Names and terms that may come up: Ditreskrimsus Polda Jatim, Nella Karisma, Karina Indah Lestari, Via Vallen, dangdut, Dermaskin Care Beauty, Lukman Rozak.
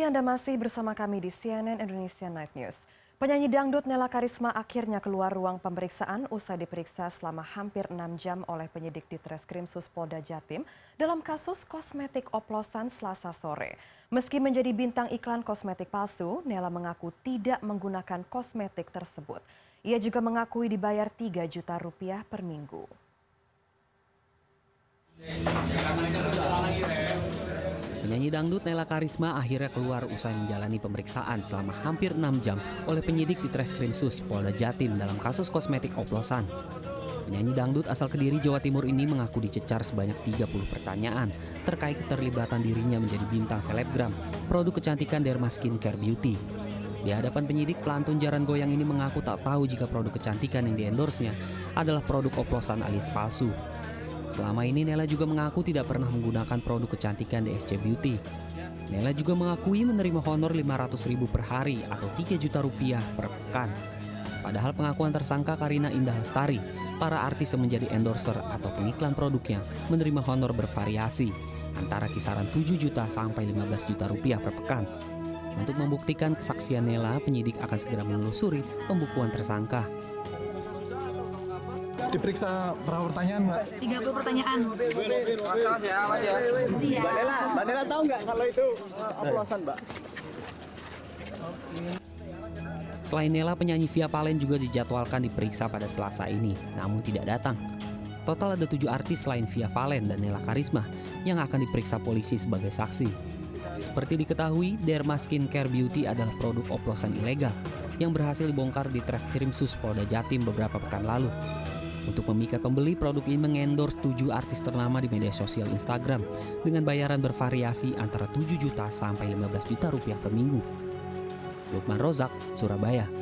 Anda masih bersama kami di CNN Indonesia Night News. Penyanyi dangdut Nella Karisma akhirnya keluar ruang pemeriksaan usai diperiksa selama hampir 6 jam oleh penyidik Ditreskrimsus Polda Jatim dalam kasus kosmetik oplosan Selasa sore. Meski menjadi bintang iklan kosmetik palsu, Nella mengaku tidak menggunakan kosmetik tersebut. Ia juga mengakui dibayar 3 juta rupiah per minggu. Penyanyi dangdut Nella Karisma akhirnya keluar usai menjalani pemeriksaan selama hampir 6 jam oleh penyidik Ditreskrimsus Polda Jatim dalam kasus kosmetik oplosan. Penyanyi dangdut asal Kediri, Jawa Timur ini mengaku dicecar sebanyak 30 pertanyaan terkait keterlibatan dirinya menjadi bintang selebgram produk kecantikan Dermaskin Care Beauty. Di hadapan penyidik, pelantun jaran goyang ini mengaku tak tahu jika produk kecantikan yang diendorsnya adalah produk oplosan alias palsu. Selama ini Nella juga mengaku tidak pernah menggunakan produk kecantikan DSC Beauty. Nella juga mengakui menerima honor 500.000 per hari atau 3 juta rupiah per pekan. Padahal pengakuan tersangka Karina Indah Lestari, para artis yang menjadi endorser atau pengiklan produknya menerima honor bervariasi antara kisaran 7 juta sampai 15 juta rupiah per pekan. Untuk membuktikan kesaksian Nella, penyidik akan segera menelusuri pembukuan tersangka. Diperiksa berapa pertanyaan, Mbak? 30 pertanyaan. Mbak Nella tahu nggak kalau itu oplosan, Mbak? Selain Nella, penyanyi Via Vallen juga dijadwalkan diperiksa pada Selasa ini, namun tidak datang. Total ada 7 artis selain Via Vallen dan Nella Karisma yang akan diperiksa polisi sebagai saksi. Seperti diketahui, Dermaskin Care Beauty adalah produk oplosan ilegal yang berhasil dibongkar di Ditreskrimsus Polda Jatim beberapa pekan lalu. Untuk memikat pembeli, produk ini mengendorse 7 artis ternama di media sosial Instagram dengan bayaran bervariasi antara 7 juta sampai 15 juta rupiah per minggu. Lukman Rozak, Surabaya.